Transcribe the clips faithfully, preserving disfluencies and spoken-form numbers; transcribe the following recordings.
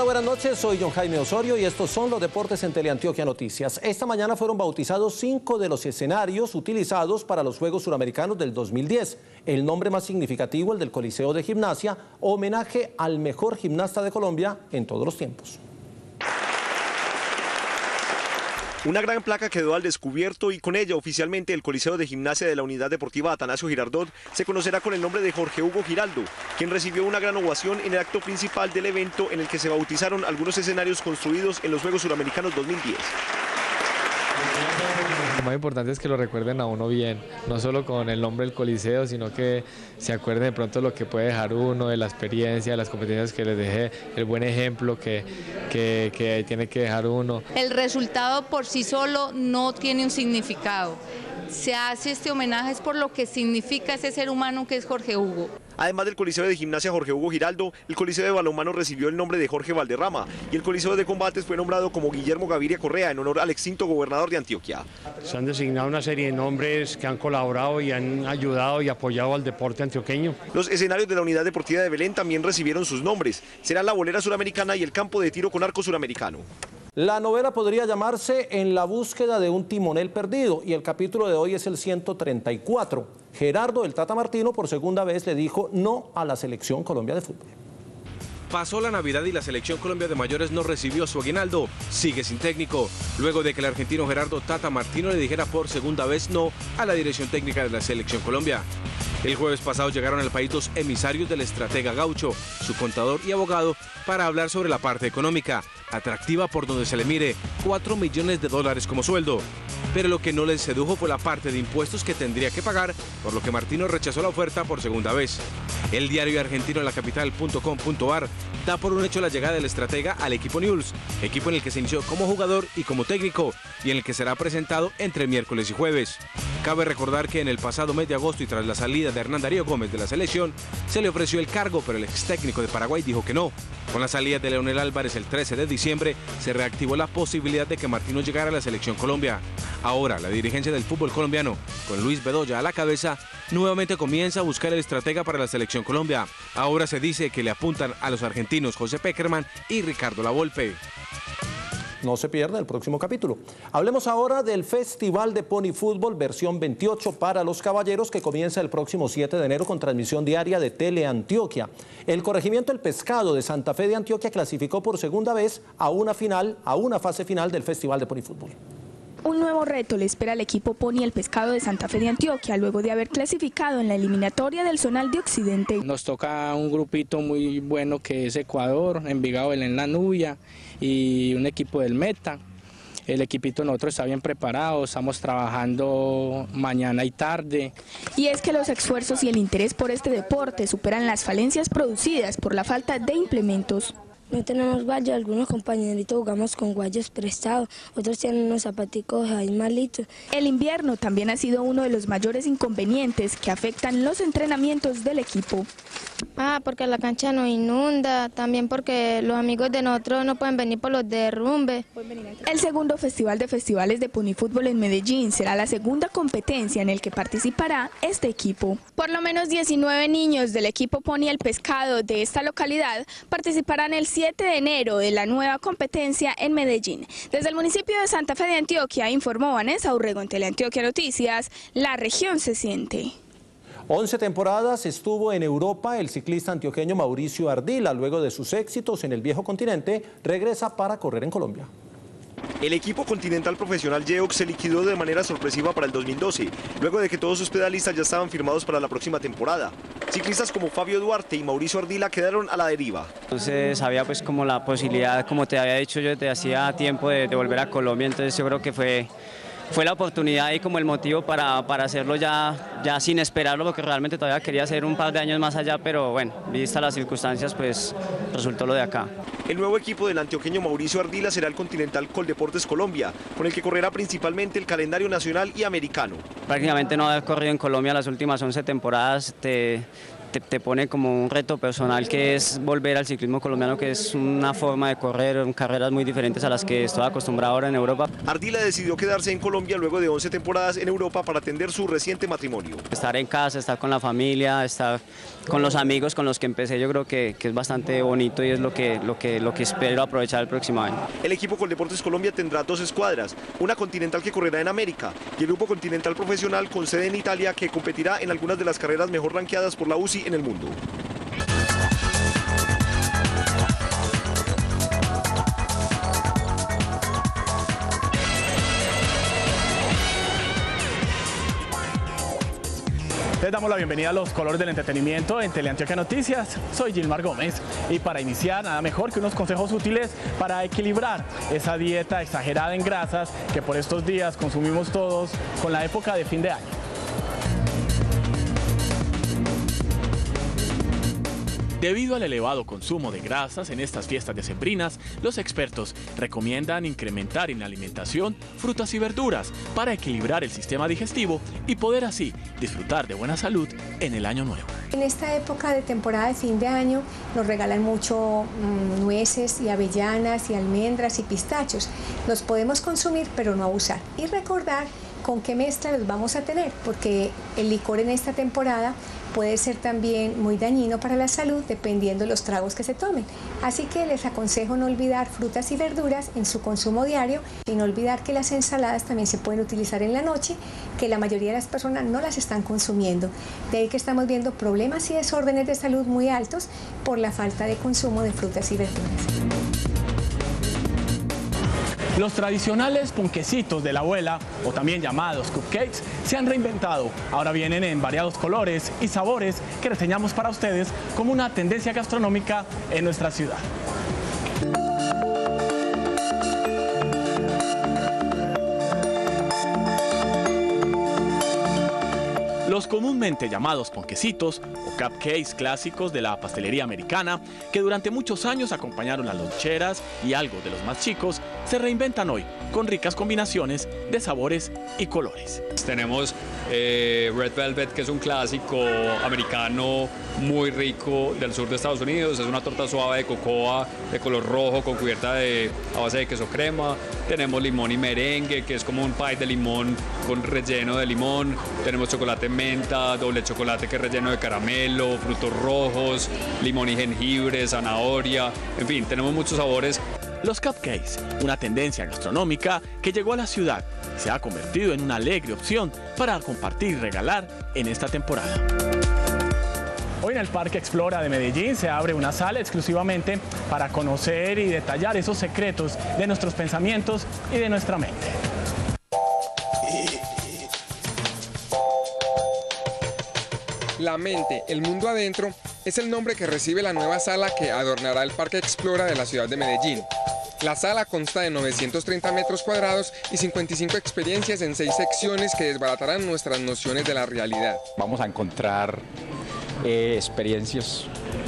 Hola, buenas noches, soy John Jaime Osorio y estos son los deportes en Teleantioquia Noticias. Esta mañana fueron bautizados cinco de los escenarios utilizados para los Juegos Suramericanos del dos mil diez. El nombre más significativo, el del Coliseo de Gimnasia, homenaje al mejor gimnasta de Colombia en todos los tiempos. Una gran placa quedó al descubierto y con ella oficialmente el Coliseo de Gimnasia de la Unidad Deportiva Atanasio Girardot se conocerá con el nombre de Jorge Hugo Giraldo, quien recibió una gran ovación en el acto principal del evento en el que se bautizaron algunos escenarios construidos en los Juegos Suramericanos dos mil diez. Lo más importante es que lo recuerden a uno bien, no solo con el nombre del Coliseo, sino que se acuerden de pronto lo que puede dejar uno, de la experiencia, de las competencias que les deje, el buen ejemplo que, que, que tiene que dejar uno. El resultado por sí solo no tiene un significado. Se hace este homenaje es por lo que significa ese ser humano que es Jorge Hugo. Además del Coliseo de Gimnasia Jorge Hugo Giraldo, el Coliseo de Balonmano recibió el nombre de Jorge Valderrama y el Coliseo de Combates fue nombrado como Guillermo Gaviria Correa en honor al extinto gobernador de Antioquia. Se han designado una serie de nombres que han colaborado y han ayudado y apoyado al deporte antioqueño. Los escenarios de la Unidad Deportiva de Belén también recibieron sus nombres. Será la bolera suramericana y el campo de tiro con arco suramericano. La novela podría llamarse En la búsqueda de un timonel perdido y el capítulo de hoy es el ciento treinta y cuatro. Gerardo el Tata Martino por segunda vez le dijo no a la Selección Colombia de fútbol. Pasó la Navidad y la Selección Colombia de mayores no recibió su aguinaldo, sigue sin técnico, luego de que el argentino Gerardo Tata Martino le dijera por segunda vez no a la dirección técnica de la Selección Colombia. El jueves pasado llegaron al país dos emisarios del estratega gaucho, su contador y abogado, para hablar sobre la parte económica, atractiva por donde se le mire, cuatro millones de dólares como sueldo. Pero lo que no les sedujo fue la parte de impuestos que tendría que pagar, por lo que Martino rechazó la oferta por segunda vez. El diario argentino la capital punto com punto ar da por un hecho la llegada del estratega al equipo Newell's, equipo en el que se inició como jugador y como técnico, y en el que será presentado entre miércoles y jueves. Cabe recordar que en el pasado mes de agosto y tras la salida de Hernán Darío Gómez de la selección, se le ofreció el cargo, pero el ex técnico de Paraguay dijo que no. Con la salida de Leonel Álvarez el trece de diciembre, se reactivó la posibilidad de que Martino llegara a la Selección Colombia. Ahora, la dirigencia del fútbol colombiano, con Luis Bedoya a la cabeza, nuevamente comienza a buscar el estratega para la Selección Colombia. Ahora se dice que le apuntan a los argentinos José Peckerman y Ricardo Lavolpe. No se pierda el próximo capítulo. Hablemos ahora del Festival de Pony Fútbol versión veintiocho para los caballeros que comienza el próximo siete de enero con transmisión diaria de Teleantioquia. El corregimiento El Pescado de Santa Fe de Antioquia clasificó por segunda vez a una final, a una fase final del Festival de Pony Fútbol. Un nuevo reto le espera al equipo Pony El Pescado de Santa Fe de Antioquia luego de haber clasificado en la eliminatoria del zonal de Occidente. Nos toca un grupito muy bueno que es Ecuador, Envigado Belén La Nubia y un equipo del Meta. El equipito nosotros está bien preparado, estamos trabajando mañana y tarde. Y es que los esfuerzos y el interés por este deporte superan las falencias producidas por la falta de implementos. No tenemos guayas, algunos compañeritos jugamos con guayas prestados, otros tienen unos zapaticos ahí malitos. El invierno también ha sido uno de los mayores inconvenientes que afectan los entrenamientos del equipo. Ah, porque la cancha nos inunda, también porque los amigos de nosotros no pueden venir por los derrumbes. El segundo festival de festivales de Pony Fútbol en Medellín será la segunda competencia en el que participará este equipo. Por lo menos diecinueve niños del equipo Pony El Pescado de esta localidad participarán el siete de enero de la nueva competencia en Medellín. Desde el municipio de Santa Fe de Antioquia, informó Vanessa Urrego en Teleantioquia Noticias, la región se siente. once temporadas estuvo en Europa el ciclista antioqueño Mauricio Ardila. Luego de sus éxitos en el viejo continente, regresa para correr en Colombia. El equipo continental profesional Yeox se liquidó de manera sorpresiva para el dos mil doce, luego de que todos sus pedalistas ya estaban firmados para la próxima temporada. Ciclistas como Fabio Duarte y Mauricio Ardila quedaron a la deriva. Entonces había pues como la posibilidad, como te había dicho yo desde hacía tiempo, de, de volver a Colombia, entonces yo creo que fue, fue la oportunidad y como el motivo para, para hacerlo ya, ya sin esperarlo, porque realmente todavía quería hacer un par de años más allá, pero bueno, vistas las circunstancias, pues resultó lo de acá. El nuevo equipo del antioqueño Mauricio Ardila será el continental Coldeportes Colombia, con el que correrá principalmente el calendario nacional y americano. Prácticamente no haber corrido en Colombia las últimas once temporadas te, te, te pone como un reto personal, que es volver al ciclismo colombiano, que es una forma de correr, carreras muy diferentes a las que estoy acostumbrado ahora en Europa. Ardila decidió quedarse en Colombia luego de once temporadas en Europa para atender su reciente matrimonio. Estar en casa, estar con la familia, estar con los amigos con los que empecé, yo creo que, que es bastante bonito y es lo que, lo, que, lo que espero aprovechar el próximo año. El equipo Coldeportes Colombia tendrá dos escuadras, una continental que correrá en América y el grupo continental profesional con sede en Italia que competirá en algunas de las carreras mejor rankeadas por la U C I en el mundo. Les damos la bienvenida a los colores del entretenimiento en Teleantioquia Noticias. Soy Gilmar Gómez y para iniciar nada mejor que unos consejos útiles para equilibrar esa dieta exagerada en grasas que por estos días consumimos todos con la época de fin de año. Debido al elevado consumo de grasas en estas fiestas decembrinas, los expertos recomiendan incrementar en la alimentación frutas y verduras para equilibrar el sistema digestivo y poder así disfrutar de buena salud en el año nuevo. En esta época de temporada de fin de año nos regalan mucho mmm, nueces y avellanas y almendras y pistachos. Los podemos consumir pero no abusar y recordar con qué mezcla los vamos a tener, porque el licor en esta temporada puede ser también muy dañino para la salud dependiendo de los tragos que se tomen. Así que les aconsejo no olvidar frutas y verduras en su consumo diario y no olvidar que las ensaladas también se pueden utilizar en la noche, que la mayoría de las personas no las están consumiendo. De ahí que estamos viendo problemas y desórdenes de salud muy altos por la falta de consumo de frutas y verduras. Los tradicionales ponquecitos de la abuela, o también llamados cupcakes, se han reinventado. Ahora vienen en variados colores y sabores que reseñamos para ustedes como una tendencia gastronómica en nuestra ciudad. Los comúnmente llamados ponquecitos o cupcakes clásicos de la pastelería americana, que durante muchos años acompañaron las loncheras y algo de los más chicos, se reinventan hoy con ricas combinaciones de sabores y colores. Tenemos eh, Red Velvet, que es un clásico americano muy rico del sur de Estados Unidos. Es una torta suave de cocoa de color rojo con cubierta de, a base de queso crema. Tenemos limón y merengue, que es como un pie de limón con relleno de limón. Tenemos chocolate en menta, doble chocolate que es relleno de caramelo, frutos rojos, limón y jengibre, zanahoria, en fin, tenemos muchos sabores. Los cupcakes, una tendencia gastronómica que llegó a la ciudad y se ha convertido en una alegre opción para compartir y regalar en esta temporada. Hoy en el Parque Explora de Medellín se abre una sala exclusivamente para conocer y detallar esos secretos de nuestros pensamientos y de nuestra mente. La Mente, el Mundo Adentro, es el nombre que recibe la nueva sala que adornará el Parque Explora de la ciudad de Medellín. La sala consta de novecientos treinta metros cuadrados y cincuenta y cinco experiencias en seis secciones que desbaratarán nuestras nociones de la realidad. Vamos a encontrar eh, experiencias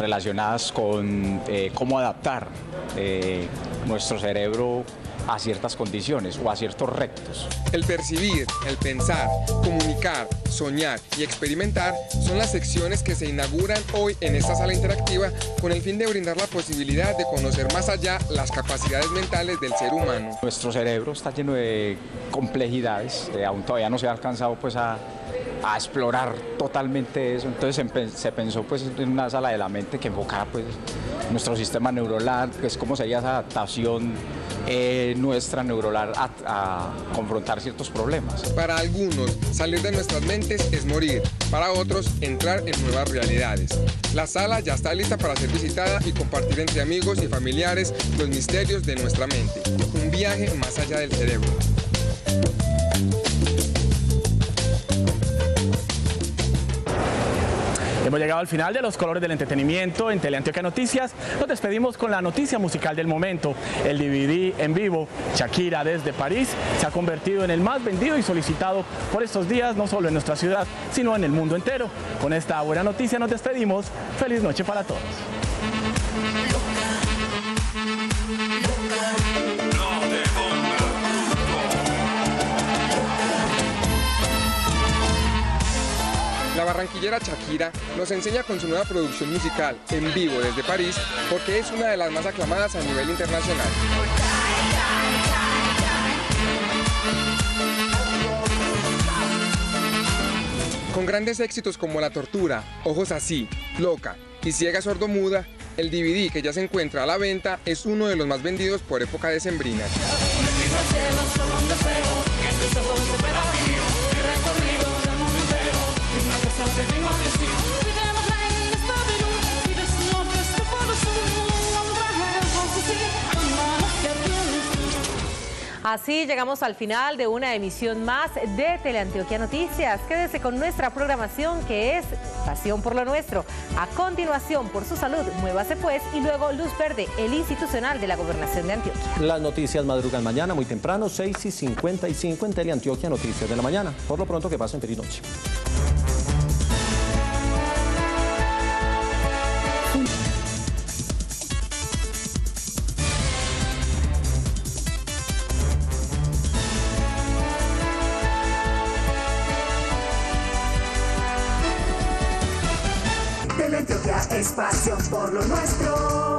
relacionadas con eh, cómo adaptar eh, nuestro cerebro a ciertas condiciones o a ciertos retos. El percibir, el pensar, comunicar, soñar y experimentar son las secciones que se inauguran hoy en esta sala interactiva con el fin de brindar la posibilidad de conocer más allá las capacidades mentales del ser humano. Nuestro cerebro está lleno de complejidades, eh, aún todavía no se ha alcanzado pues a, a explorar totalmente eso, entonces se, se pensó pues en una sala de la mente que enfocara pues nuestro sistema neuronal, que es cómo sería esa adaptación Eh, nuestra neuronal a, a confrontar ciertos problemas. Para algunos, salir de nuestras mentes es morir, para otros, entrar en nuevas realidades. La sala ya está lista para ser visitada y compartir entre amigos y familiares los misterios de nuestra mente. Un viaje más allá del cerebro. Hemos llegado al final de los colores del entretenimiento en Teleantioquia Noticias. Nos despedimos con la noticia musical del momento. El D V D en vivo, Shakira desde París, se ha convertido en el más vendido y solicitado por estos días, no solo en nuestra ciudad, sino en el mundo entero. Con esta buena noticia nos despedimos. Feliz noche para todos. La barranquillera Shakira nos enseña con su nueva producción musical en vivo desde París, porque es una de las más aclamadas a nivel internacional. Con grandes éxitos como La Tortura, Ojos Así, Loca y Ciega Sordomuda, el D V D que ya se encuentra a la venta es uno de los más vendidos por época decembrina. Así llegamos al final de una emisión más de Teleantioquia Noticias. Quédese con nuestra programación que es Pasión por lo Nuestro. A continuación, Por su Salud, Muévase Pues, y luego Luz Verde, el institucional de la Gobernación de Antioquia. Las noticias madrugan mañana muy temprano, seis y cincuenta y cinco en Teleantioquia Noticias de la mañana. Por lo pronto, que pasen feliz noche. Pasión por lo nuestro.